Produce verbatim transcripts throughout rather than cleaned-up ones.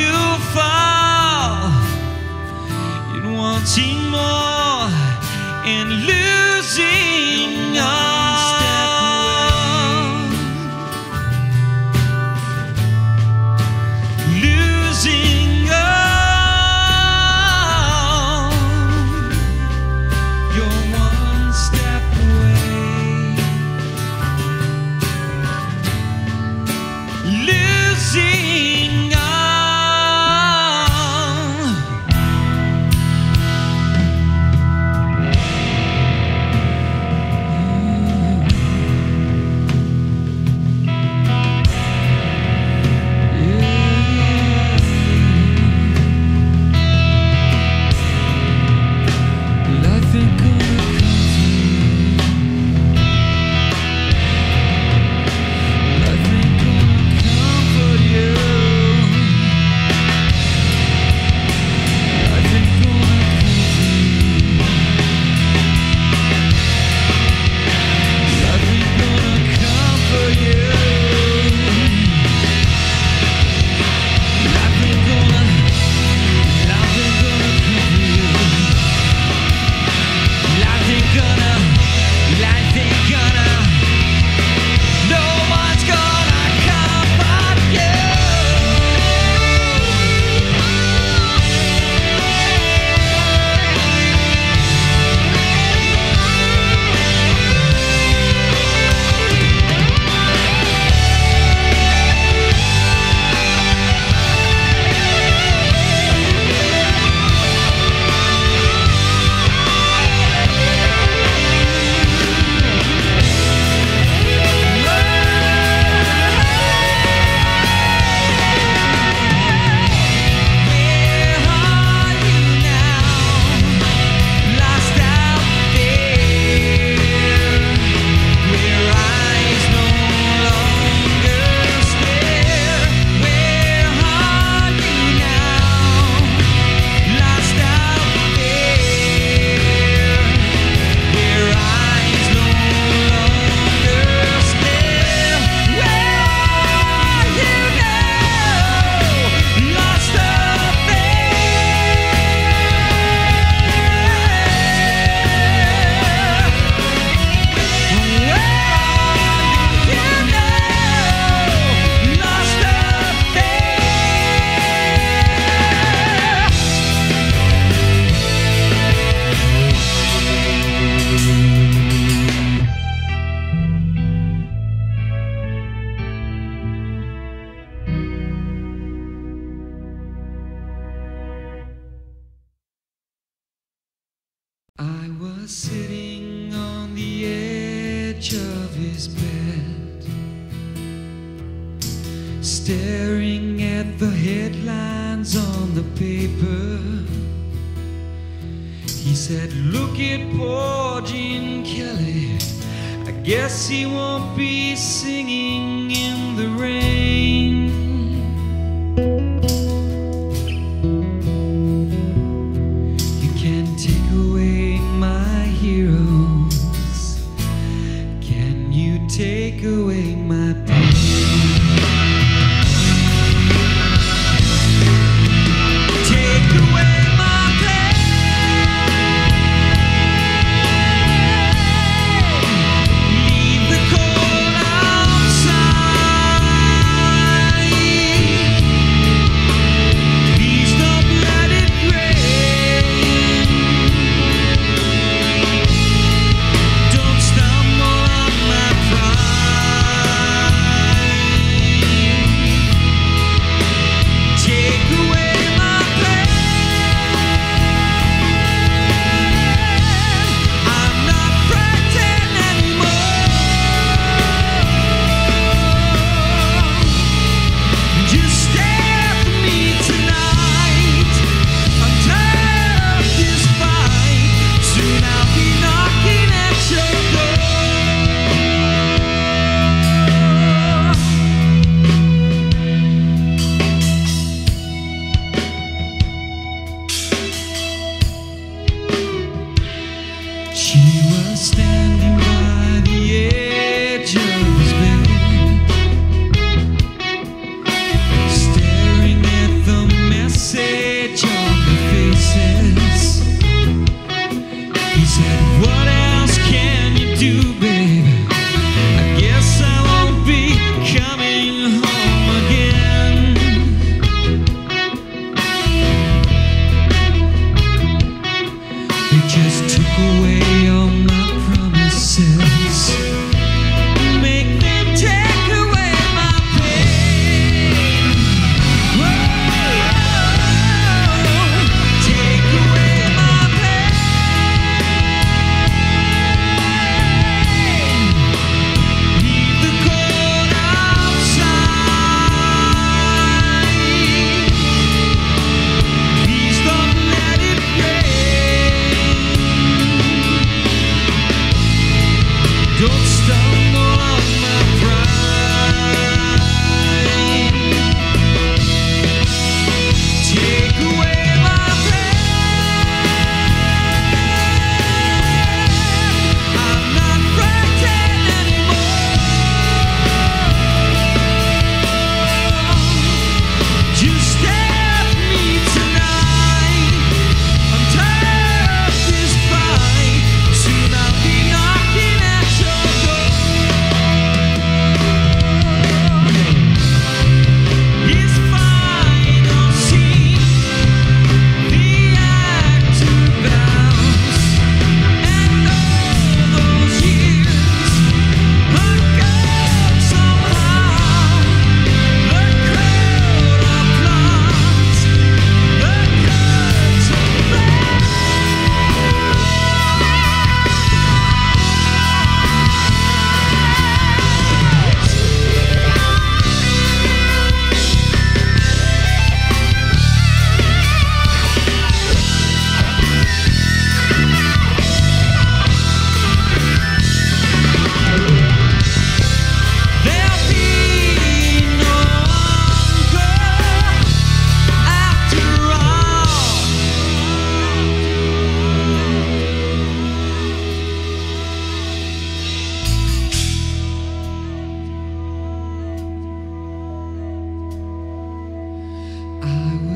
you fall in wanting more and losing all, losing all. You're one step away, losing all. I was sitting on the edge of his bed, staring at the headlines on the paper. He said, "Look at poor Gene Kelly, I guess he won't be singing in the rain." Take away my pain, take away. My pain, leave the cold outside.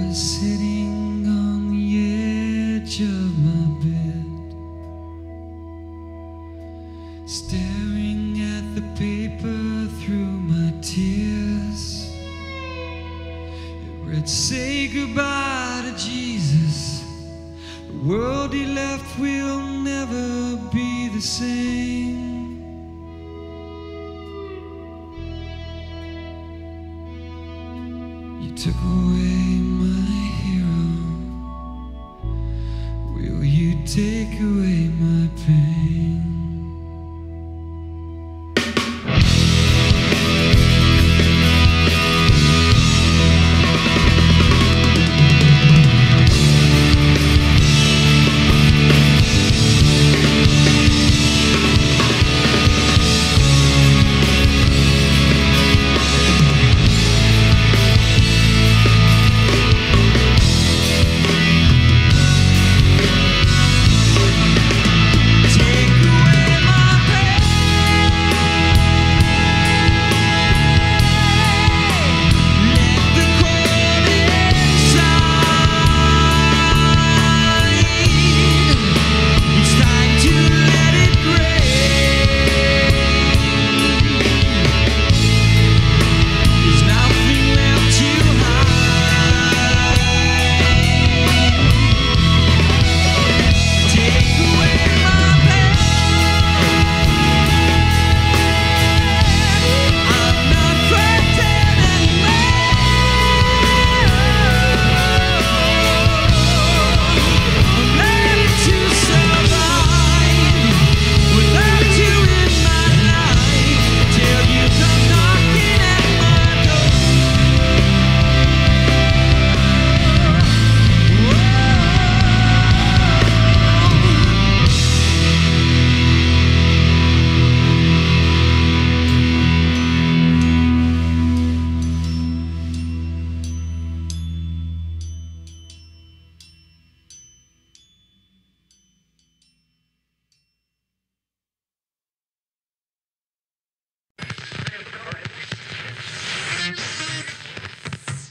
been sitting on the edge of my bed, staring at the paper through my tears. It read, "Say goodbye to Jesus. The world he left will never be the same." You took away my hero. Will you take away my pain?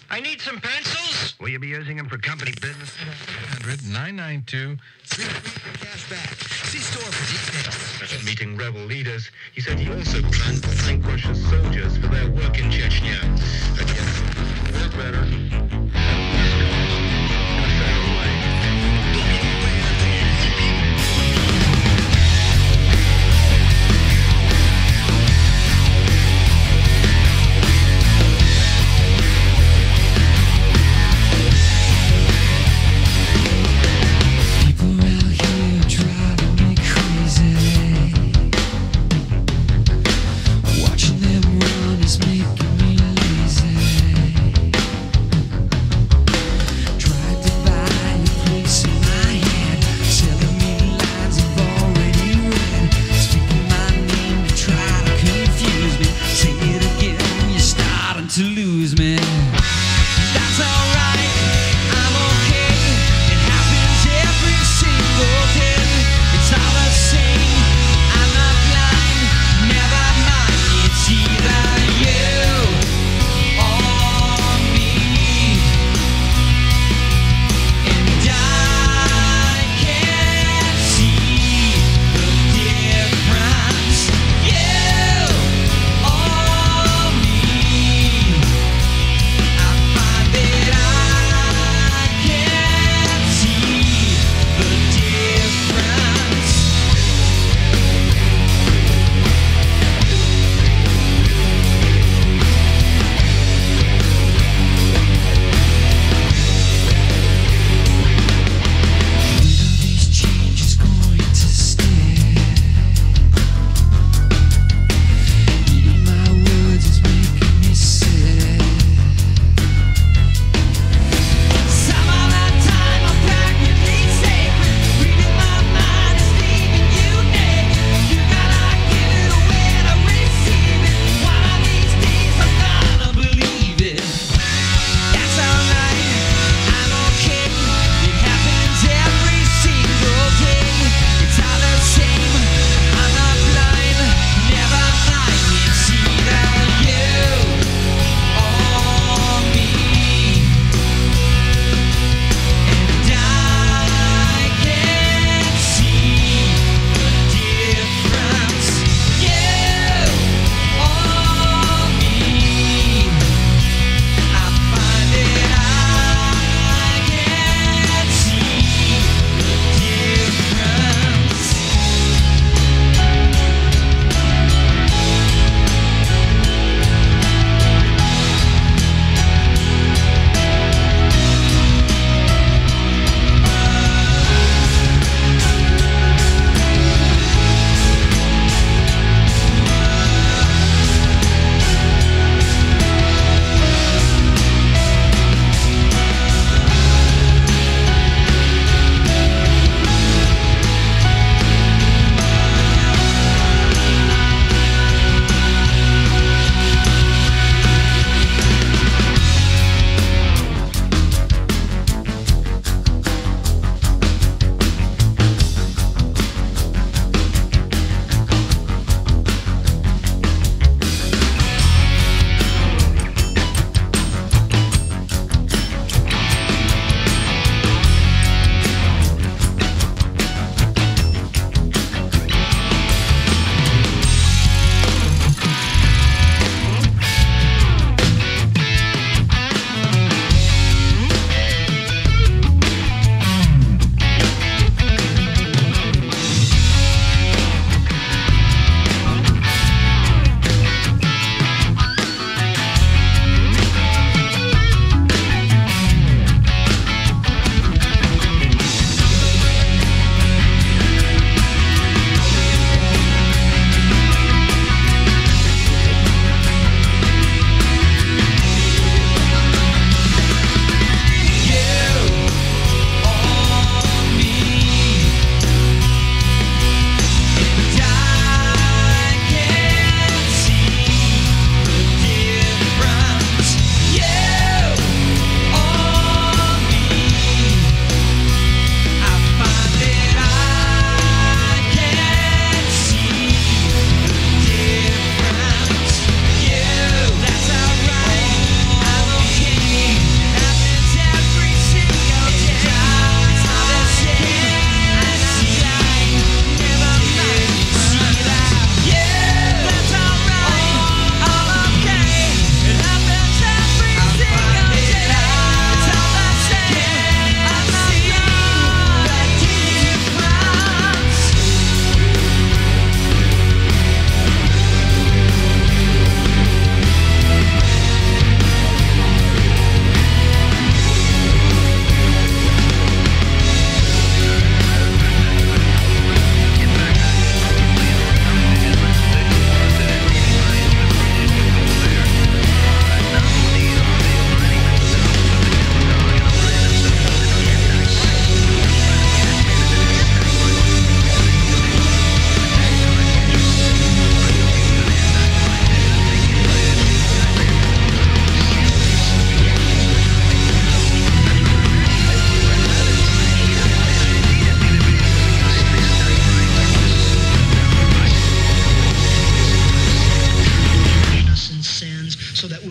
I need some pencils. Will you be using them for company business? eight hundred, nine nine two, three three for cash back. See store for details. At meeting rebel leaders, he said he also planned to thank Russia's soldiers for their work in Chechnya. Again, we're better.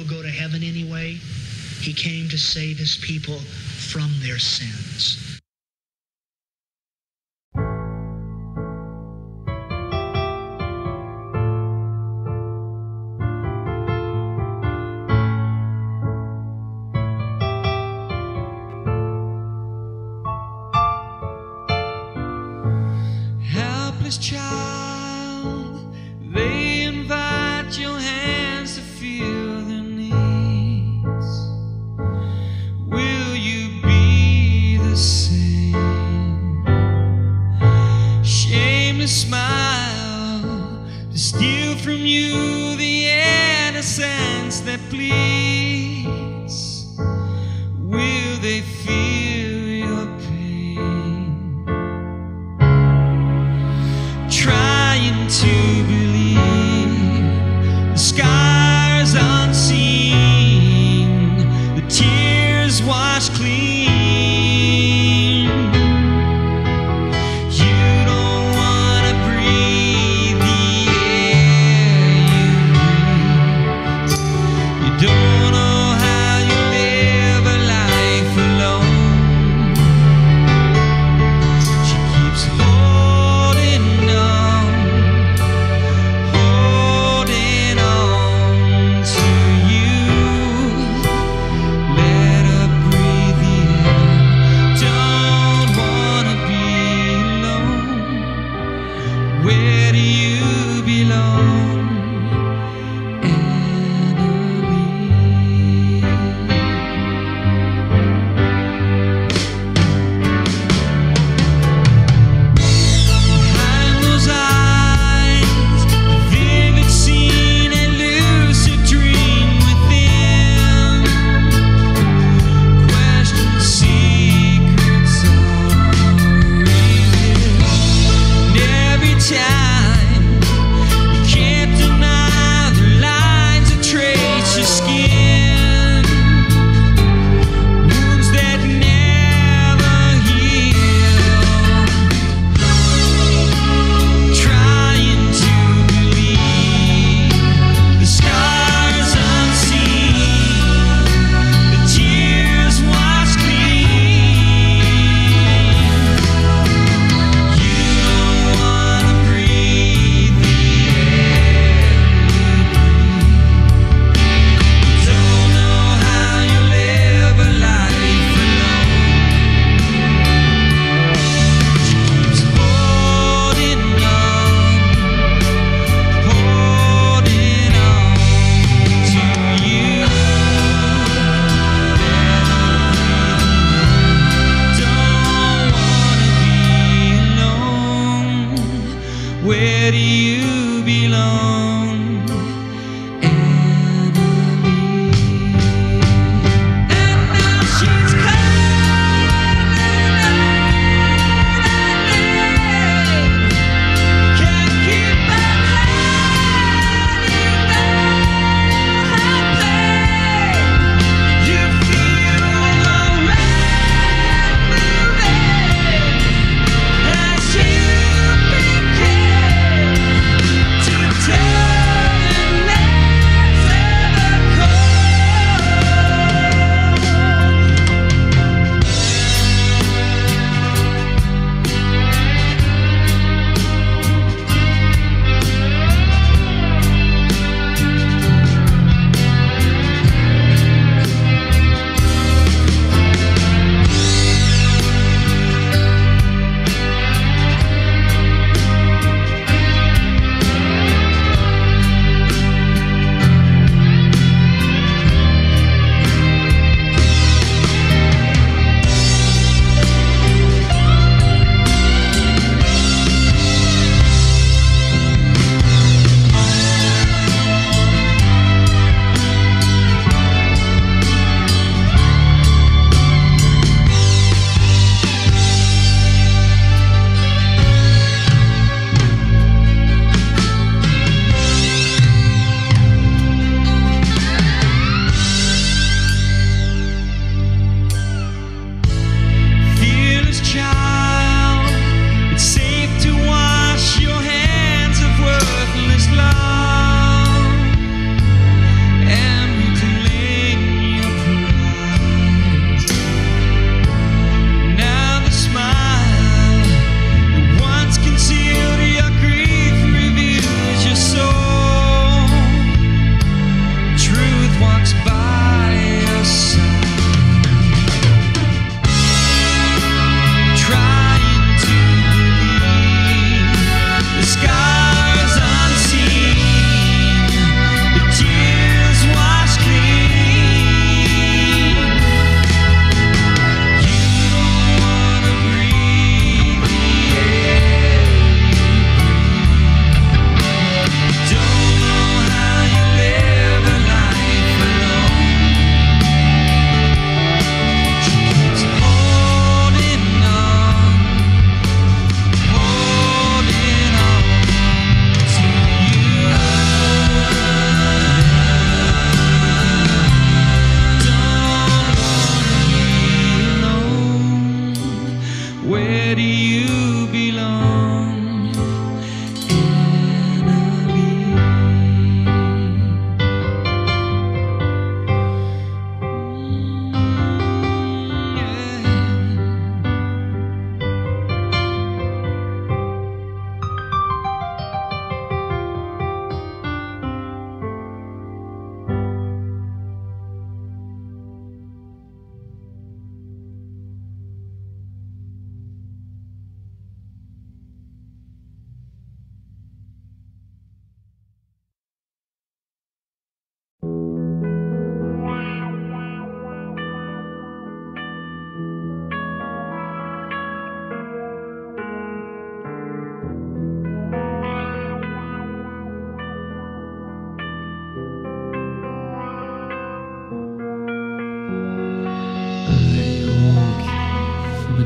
go to heaven anyway. He came to save his people from their sins. Helpless child, they invite your hands to feel their needs. Will you be the same? Shameless smile to steal from you the innocence that bleeds. Will they feel? Try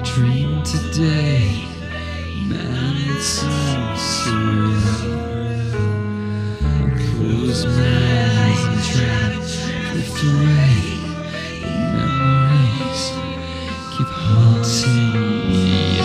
a dream today, man, it's so surreal. Close my eyes and try to drift away. The memories keep haunting me.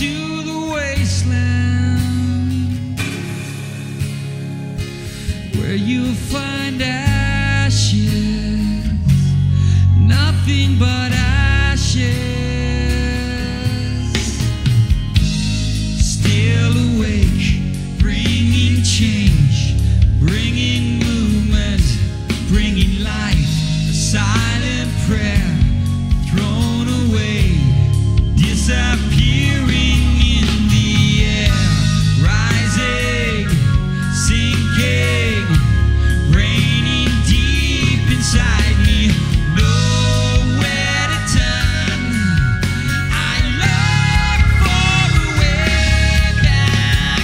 into the wasteland, where you'll find ashes, nothing but ashes. Still awake, bringing change, bringing movement, bringing life. A silent prayer thrown away, disappearing in the air, rising, sinking, raining deep inside me, nowhere to turn. I look for a way back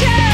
Take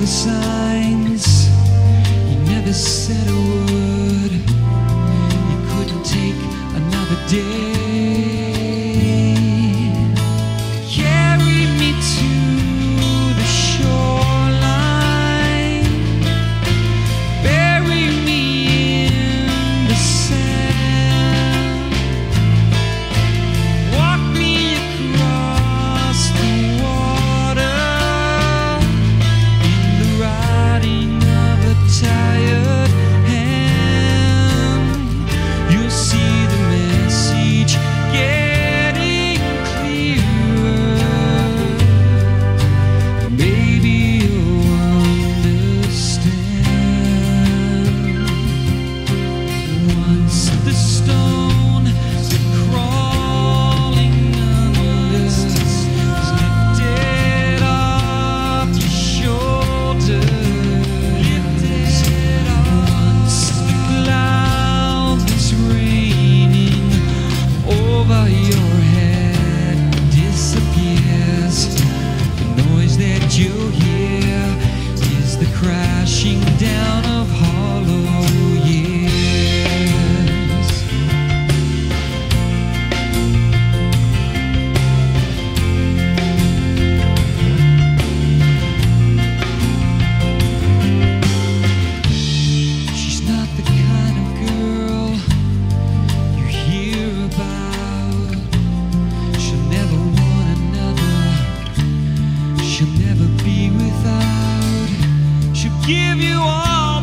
the signs. You never said a word. You couldn't take another day. Carry me to the shoreline. Bury me in the sand. Walk me across the water in the riding of a tired hand. You'll see the message getting clearer. Maybe you'll understand. Once the stone crawling under is lifted off your shoulder. Once the cloud is raining over your head disappears, the noise that you hear is the crashing down of hollow years. She's not the kind of girl you hear about. She'll never want another. She'll never be without. She'll give you all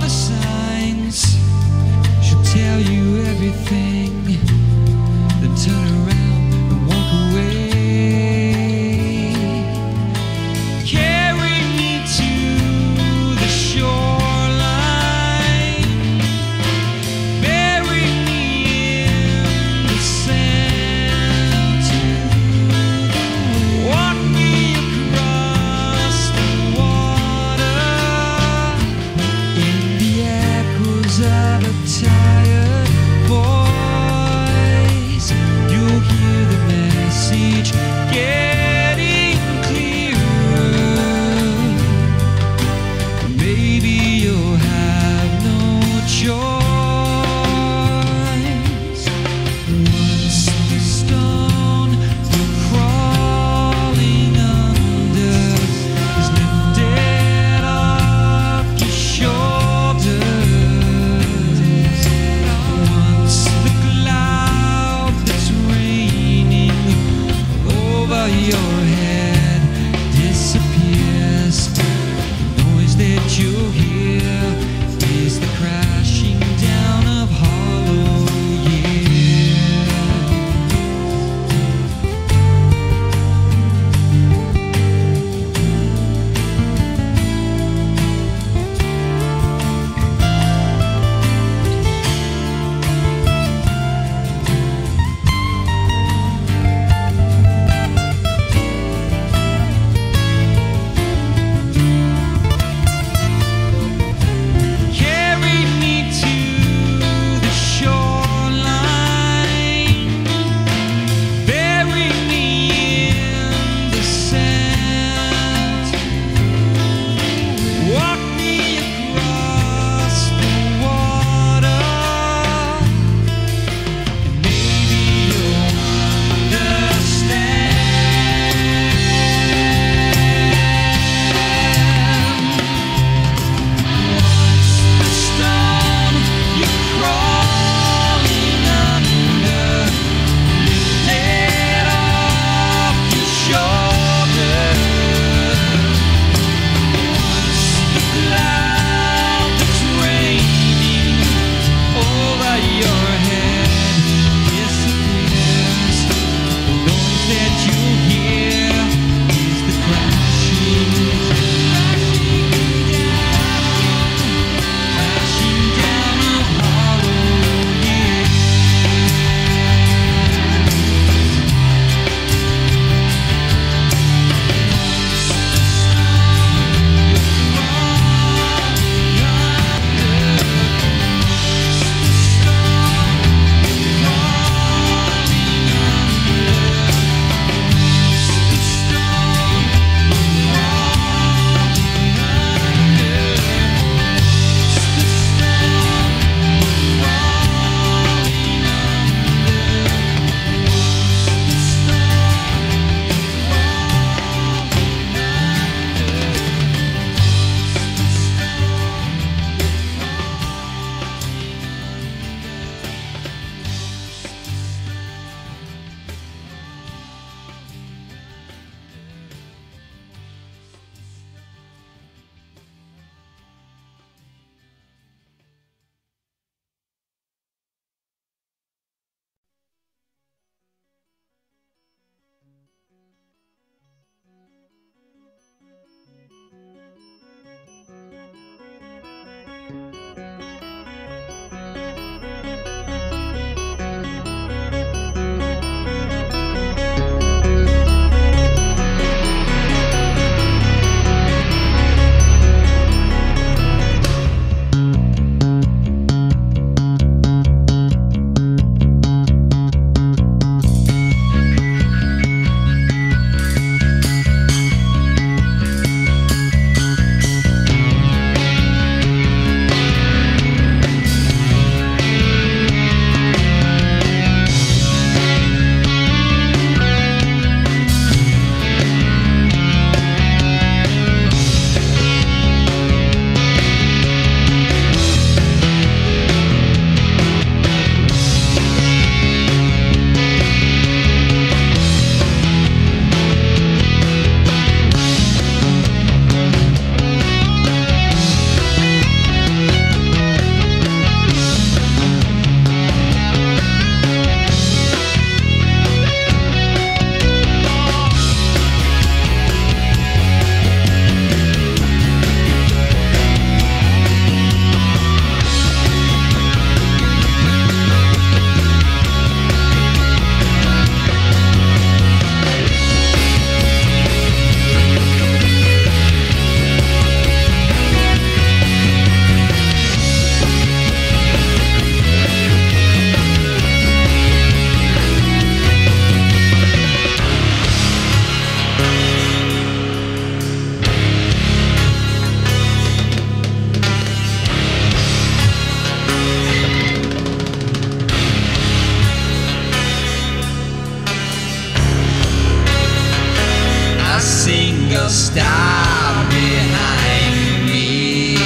a single star behind me.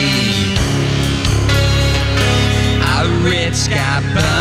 A rich guy.